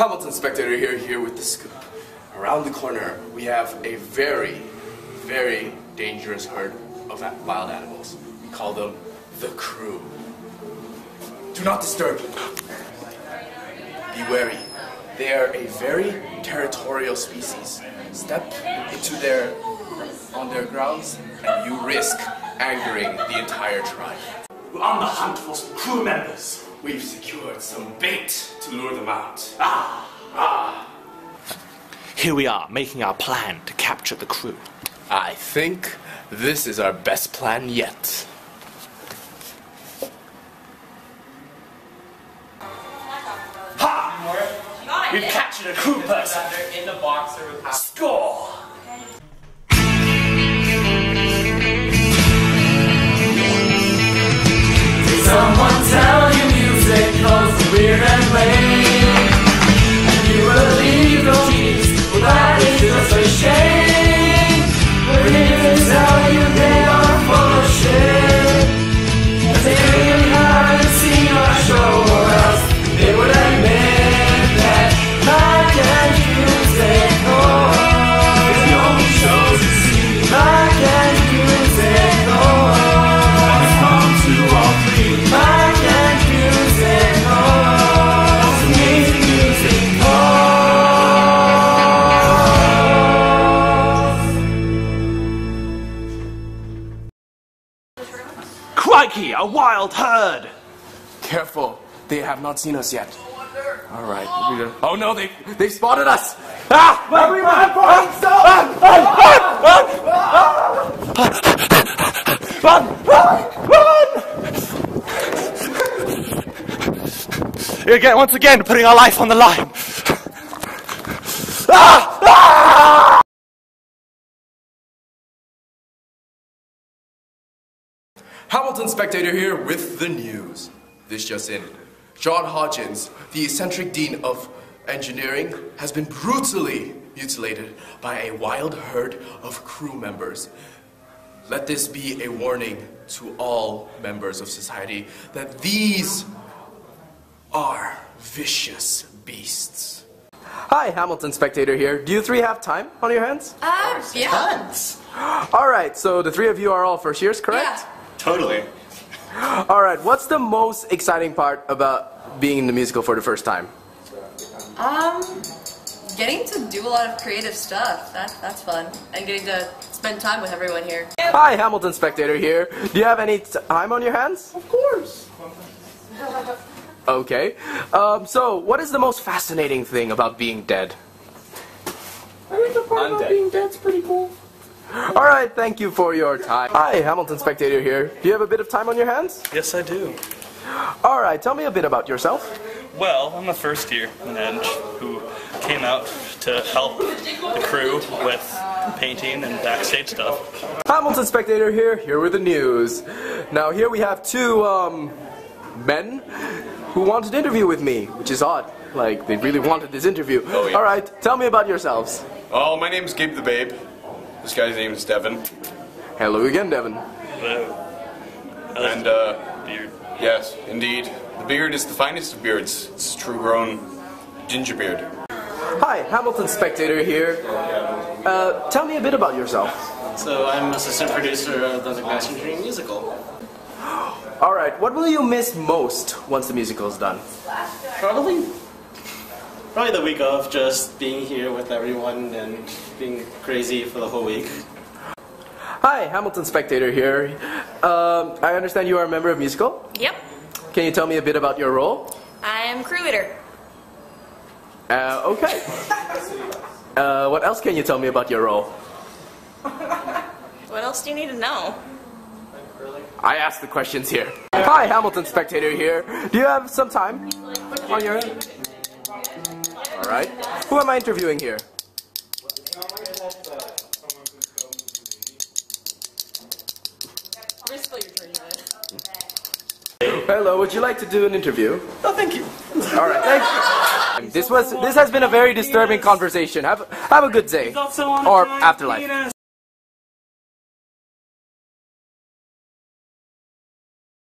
Hamilton Spectator here with the scoop. Around the corner, we have a very, very dangerous herd of wild animals. We call them the crew. Do not disturb. Be wary. They are a very territorial species. Step into on their grounds, and you risk angering the entire tribe. We're on the hunt for some crew members. We've secured some bait to lure them out. Here we are, making our plan to capture the crew. I think this is our best plan yet. Ha! We've captured a crew person. Score! Did someone tell you music goes weird and lame? And you will leave no keys. Well, that is just a shame. But if they tell you they are full of shit, if they really haven't seen our show, or else they would admit that black and music goes is the only show to see. Black and music goes. I've come to all three. Black and music goes. Amazing music goes. Crikey, a wild herd! Careful, they have not seen us yet. All right. Oh no, they've spotted us! Ah! Where we ran for himself! Run! Run! Run! Again, once again, putting our life on the line. Ah! Ah! Hamilton Spectator here with the news. This just in. John Hodgins, the eccentric dean of engineering, has been brutally mutilated by a wild herd of crew members. Let this be a warning to all members of society that these are vicious beasts. Hi, Hamilton Spectator here. Do you three have time on your hands? Yeah. Alright, so the three of you are all first years, correct? Yeah. Totally. All right, what's the most exciting part about being in the musical for the first time? Getting to do a lot of creative stuff. That's fun. And getting to spend time with everyone here. Hi, Hamilton Spectator here. Do you have any time on your hands? Of course. Okay. So, what is the most fascinating thing about being dead? I think the part about being dead's pretty cool. Alright, thank you for your time. Hi, Hamilton Spectator here. Do you have a bit of time on your hands? Yes, I do. Alright, tell me a bit about yourself. Well, I'm a first year eng who came out to help the crew with painting and backstage stuff. Hamilton Spectator here with the news. Now here we have two men who wanted an interview with me, which is odd. Like, they really wanted this interview. Oh, yeah. Alright, tell me about yourselves. Oh, my name's Gabe the Babe. This guy's name is Devin. Hello again, Devin. Hello. And, beard. Yes, indeed. The beard is the finest of beards. It's true-grown ginger beard. Hi, Hamilton Spectator here. Tell me a bit about yourself. So, I'm assistant producer of the Awesome Dream musical. Alright, what will you miss most once the musical is done? Probably the week of, just being here with everyone and being crazy for the whole week. Hi, Hamilton Spectator here. I understand you are a member of musical? Yep. Can you tell me a bit about your role? I am crew leader. Okay. What else can you tell me about your role? What else do you need to know? I asked the questions here. Hi, Hamilton Spectator here. Do you have some time on your end? Alright. Who am I interviewing here? Hello, would you like to do an interview? No, thank you. Alright, thank you. This has been a very disturbing conversation. Have a good day. Or afterlife.